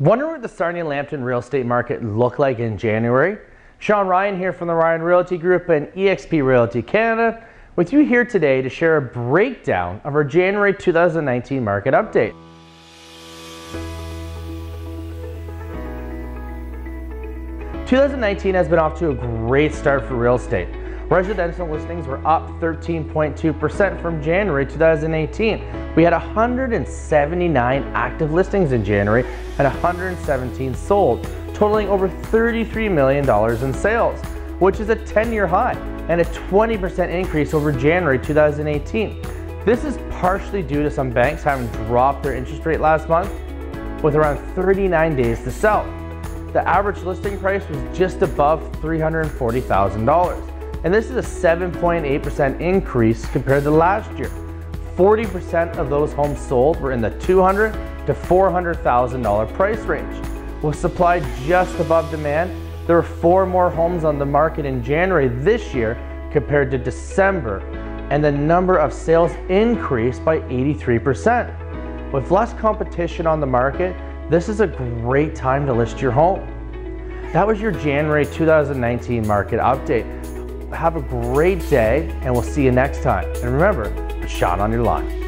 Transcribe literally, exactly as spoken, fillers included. Wondering what the Sarnia-Lambton real estate market looked like in January? Sean Ryan here from The Ryan Realty Group and eXp Realty Canada with you here today to share a breakdown of our January two thousand nineteen market update. twenty nineteen has been off to a great start for real estate. Residential listings were up thirteen point two percent from January two thousand eighteen. We had one hundred seventy-nine active listings in January and one hundred seventeen sold, totaling over thirty-three million dollars in sales, which is a ten-year high and a twenty percent increase over January two thousand eighteen. This is partially due to some banks having dropped their interest rate last month with around thirty-nine days to sell. The average listing price was just above three hundred forty thousand dollars. And this is a seven point eight percent increase compared to last year. forty percent of those homes sold were in the two hundred thousand to four hundred thousand dollar price range. With supply just above demand, there were four more homes on the market in January this year compared to December, and the number of sales increased by eighty-three percent. With less competition on the market, this is a great time to list your home. That was your January two thousand nineteen market update. Have a great day, and we'll see you next time. And remember, put a shot on your line.